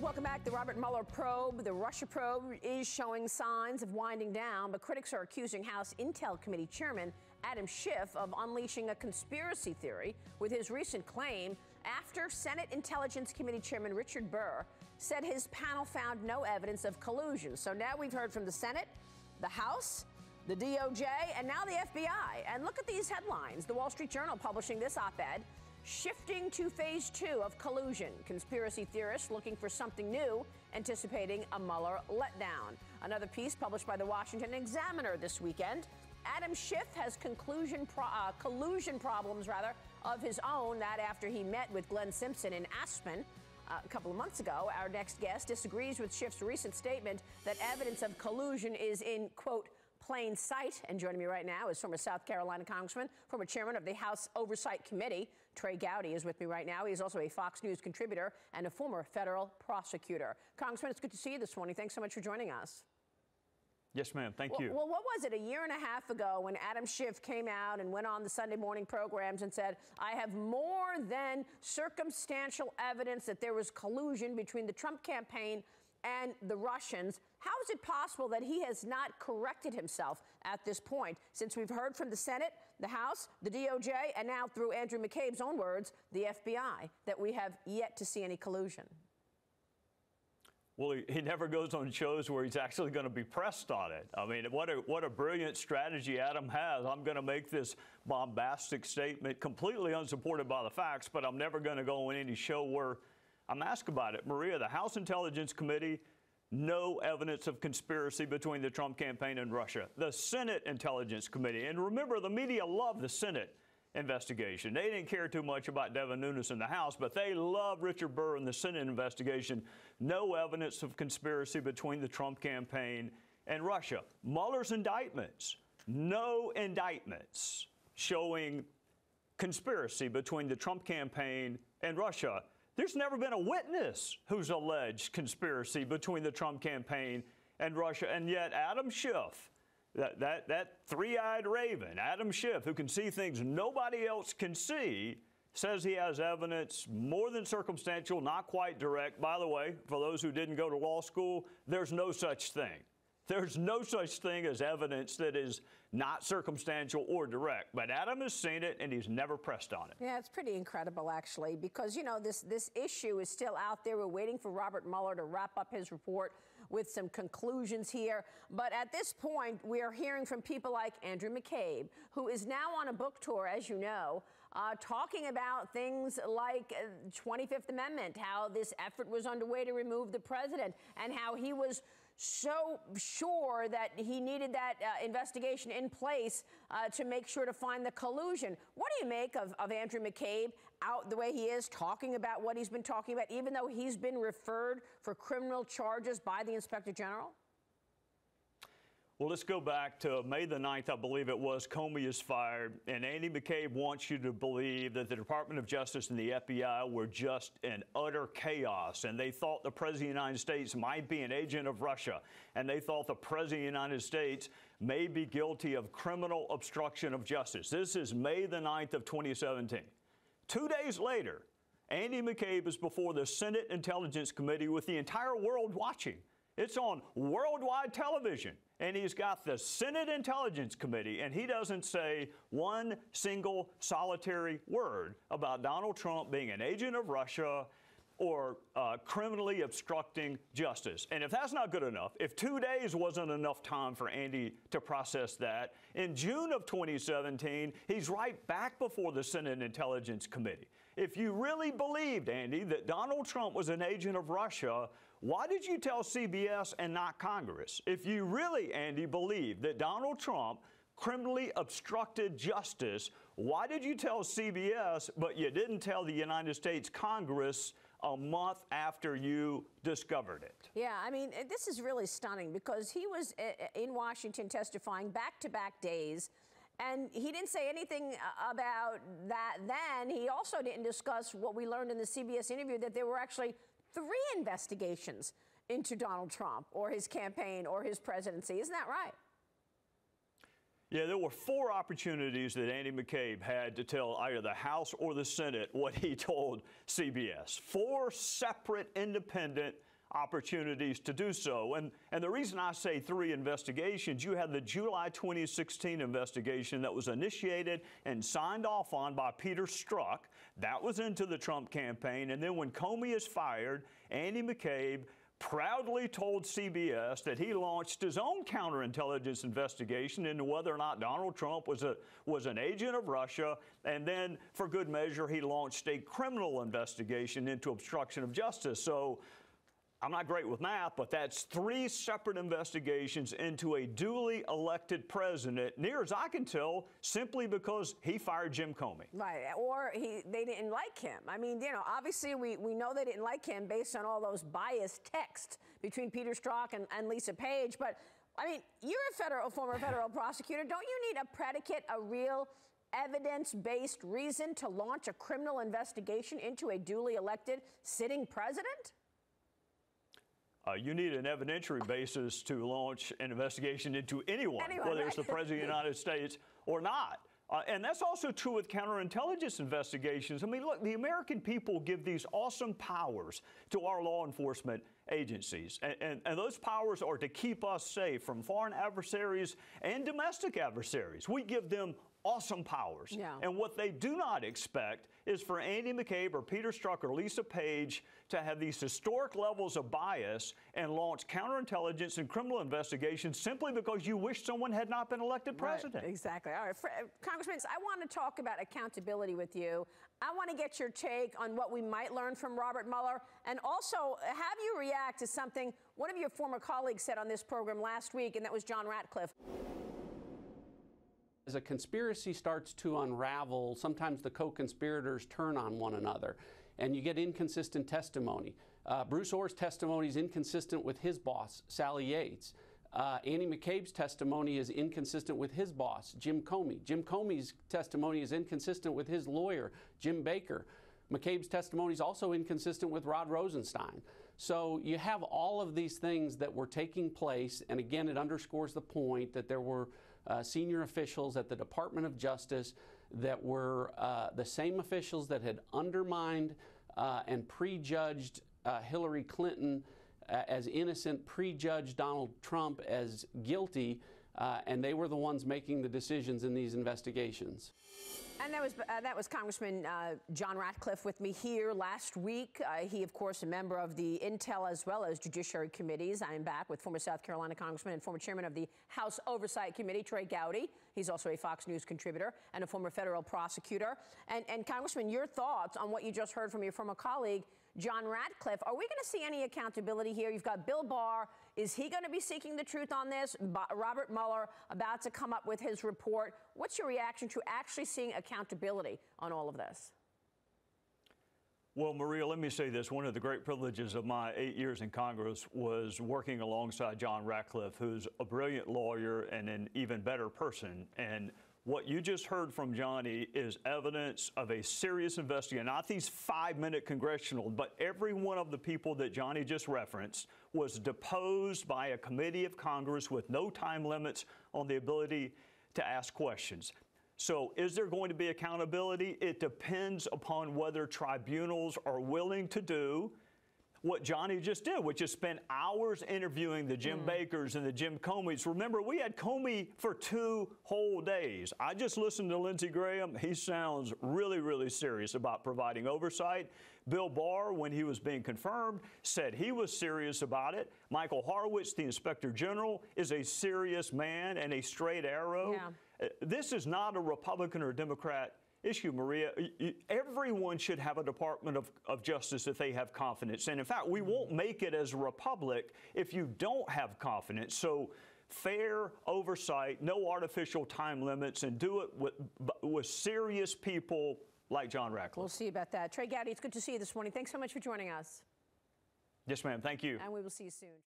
Welcome back. The Robert Mueller probe, the Russia probe, is showing signs of winding down, but critics are accusing House Intel Committee Chairman Adam Schiff of unleashing a conspiracy theory with his recent claim after Senate Intelligence Committee Chairman Richard Burr said his panel found no evidence of collusion. So now we've heard from the Senate, the House, the DOJ, and now the FBI. And look at these headlines. The Wall Street Journal publishing this op-ed, shifting to phase two of collusion. Conspiracy theorists looking for something new, anticipating a Mueller letdown. Another piece published by the Washington Examiner this weekend, Adam Schiff has collusion problems of his own. That after he met with Glenn Simpson in Aspen a couple of months ago. Our next guest disagrees with Schiff's recent statement that evidence of collusion is in, quote, plain sight. And joining me right now is former South Carolina Congressman, former chairman of the House Oversight Committee, Trey Gowdy is with me right now. He is also a Fox News contributor and a former federal prosecutor. Congressman, it's good to see you this morning. Thanks so much for joining us. Yes, ma'am. Thank you. Well, what was it a year and a half ago when Adam Schiff came out and went on the Sunday morning programs and said, I have more than circumstantial evidence that there was collusion between the Trump campaign and the Russians. How is it possible that he has not corrected himself at this point, since we've heard from the Senate, the House, the DOJ, and now through Andrew McCabe's own words, the FBI, that we have yet to see any collusion? Well, he never goes on shows where he's actually going to be pressed on it. I mean, what a brilliant strategy Adam has. I'm going to make this bombastic statement completely unsupported by the facts, but I'm never going to go on any show where I'm asked about it. Maria, the House Intelligence Committee, no evidence of conspiracy between the Trump campaign and Russia. The Senate Intelligence Committee, and remember, the media loved the Senate investigation. They didn't care too much about Devin Nunes in the House, but they loved Richard Burr and the Senate investigation. No evidence of conspiracy between the Trump campaign and Russia. Mueller's indictments, no indictments showing conspiracy between the Trump campaign and Russia. There's never been a witness who's alleged conspiracy between the Trump campaign and Russia, and yet Adam Schiff, that three-eyed raven, Adam Schiff, who can see things nobody else can see, says he has evidence more than circumstantial, not quite direct. By the way, for those who didn't go to law school, there's no such thing. There's no such thing as evidence that is not circumstantial or direct. But Adam has seen it, and he's never pressed on it. Yeah, it's pretty incredible, actually, because, you know, this issue is still out there. We're waiting for Robert Mueller to wrap up his report with some conclusions here. But at this point, we are hearing from people like Andrew McCabe, who is now on a book tour, as you know, talking about things like 25th Amendment, how this effort was underway to remove the president, and how he was so sure that he needed that investigation in place to make sure to find the collusion. What do you make of Andrew McCabe out the way he is, talking about what he's been talking about, even though he's been referred for criminal charges by the Inspector General? Well, let's go back to May the 9th, I believe it was. Comey is fired, and Andy McCabe wants you to believe that the Department of Justice and the FBI were just in utter chaos, and they thought the President of the United States might be an agent of Russia, and they thought the President of the United States may be guilty of criminal obstruction of justice. This is May the 9th of 2017. 2 days later, Andy McCabe is before the Senate Intelligence Committee with the entire world watching. It's on worldwide television, and he's got the Senate Intelligence Committee, and he doesn't say one single solitary word about Donald Trump being an agent of Russia or criminally obstructing justice. And if that's not good enough, if 2 days wasn't enough time for Andy to process that, in June of 2017, he's right back before the Senate Intelligence Committee. If you really believed, Andy, that Donald Trump was an agent of Russia, why did you tell CBS and not Congress? If you really, Andy, believed that Donald Trump criminally obstructed justice, why did you tell CBS, but you didn't tell the United States Congress a month after you discovered it? Yeah, I mean, this is really stunning, because he was in Washington testifying back-to-back days, and he didn't say anything about that then. He also didn't discuss what we learned in the CBS interview, that there were actually three investigations into Donald Trump or his campaign or his presidency. Isn't that right? Yeah, there were four opportunities that Andy McCabe had to tell either the House or the Senate what he told CBS. Four separate independent opportunities to do so. And the reason I say three investigations, you had the July 2016 investigation that was initiated and signed off on by Peter Strzok. That was into the Trump campaign. And then when Comey is fired, Andy McCabe proudly told CBS that he launched his own counterintelligence investigation into whether or not Donald Trump was an agent of Russia, and then, for good measure, he launched a criminal investigation into obstruction of justice. So I'm not great with math, but that's three separate investigations into a duly elected president, near as I can tell, simply because he fired Jim Comey. Right, or they didn't like him. I mean, you know, obviously we know they didn't like him based on all those biased texts between Peter Strzok and Lisa Page, but, I mean, you're a former federal prosecutor. Don't you need a predicate, a real evidence-based reason to launch a criminal investigation into a duly elected sitting president? You need an evidentiary basis to launch an investigation into anyone whether it's the President of the United States or not. And that's also true with counterintelligence investigations. I mean, look, the American people give these awesome powers to our law enforcement agencies. And those powers are to keep us safe from foreign adversaries and domestic adversaries. We give them awesome powers. Yeah. And what they do not expect is for Andy McCabe or Peter Strzok or Lisa Page to have these historic levels of bias and launch counterintelligence and criminal investigations simply because you wish someone had not been elected president. Right, exactly. All right, Congressman, I want to talk about accountability with you. I want to get your take on what we might learn from Robert Mueller, and also have you react to something one of your former colleagues said on this program last week, and that was John Ratcliffe. As a conspiracy starts to unravel, sometimes the co-conspirators turn on one another, and you get inconsistent testimony. Bruce Orr's testimony is inconsistent with his boss, Sally Yates. Andy McCabe's testimony is inconsistent with his boss, Jim Comey. Jim Comey's testimony is inconsistent with his lawyer, Jim Baker. McCabe's testimony is also inconsistent with Rod Rosenstein. So you have all of these things that were taking place, and again, it underscores the point that there were senior officials at the Department of Justice that were the same officials that had undermined and prejudged Hillary Clinton as innocent, prejudged Donald Trump as guilty, and they were the ones making the decisions in these investigations. And that was Congressman John Ratcliffe with me here last week. He, of course, a member of the Intel as well as Judiciary Committees. I am back with former South Carolina Congressman and former chairman of the House Oversight Committee, Trey Gowdy. He's also a Fox News contributor and a former federal prosecutor. And Congressman, your thoughts on what you just heard from your former colleague, John Ratcliffe. Are we going to see any accountability here? You've got Bill Barr. Is he going to be seeking the truth on this? Robert Mueller about to come up with his report. What's your reaction to actually seeing accountability on all of this? Well, Maria, let me say this. One of the great privileges of my 8 years in Congress was working alongside John Ratcliffe, who's a brilliant lawyer and an even better person. And what you just heard from Johnny is evidence of a serious investigation, not these five-minute congressional, but every one of the people that Johnny just referenced was deposed by a committee of Congress with no time limits on the ability to ask questions. So is there going to be accountability? It depends upon whether tribunals are willing to do what Johnny just did, which is spend hours interviewing the Jim Bakers and the Jim Comeys. Remember, we had Comey for 2 whole days. I just listened to Lindsey Graham. He sounds really, really serious about providing oversight. Bill Barr, when he was being confirmed, said he was serious about it. Michael Horowitz, the Inspector General, is a serious man and a straight arrow. Yeah. This is not a Republican or Democrat issue, Maria. Everyone should have a Department of Justice that they have confidence in. In fact, we won't make it as a republic if you don't have confidence. So fair oversight, no artificial time limits, and do it with serious people like John Ratcliffe. We'll see about that. Trey Gowdy, it's good to see you this morning. Thanks so much for joining us. Yes, ma'am. Thank you. And we will see you soon.